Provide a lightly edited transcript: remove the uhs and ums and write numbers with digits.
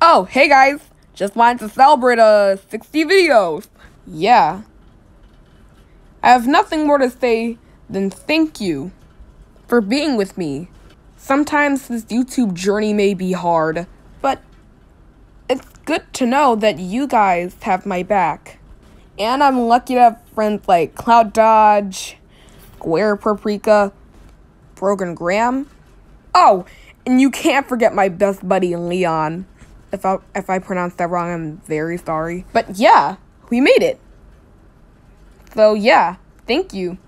Oh, hey guys, just wanted to celebrate 60 videos. Yeah. I have nothing more to say than thank you for being with me. Sometimes this YouTube journey may be hard, but it's good to know that you guys have my back. And I'm lucky to have friends like Cloud Dodge, SquarePaprika, Brogan Graham. Oh, and you can't forget my best buddy Leon. If I pronounced that wrong, I'm very sorry. But yeah, we made it. So yeah, thank you.